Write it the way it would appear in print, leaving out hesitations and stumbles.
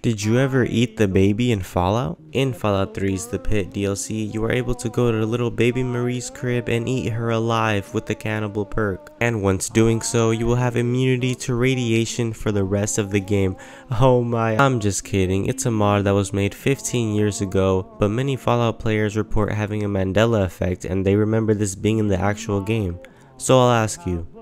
Did you ever eat the baby in Fallout? In Fallout 3's The Pit DLC, you are able to go to little baby Marie's crib and eat her alive with the cannibal perk. And once doing so, you will have immunity to radiation for the rest of the game. Oh my, I'm just kidding, it's a mod that was made 15 years ago, but many Fallout players report having a Mandela effect and they remember this being in the actual game. So I'll ask you,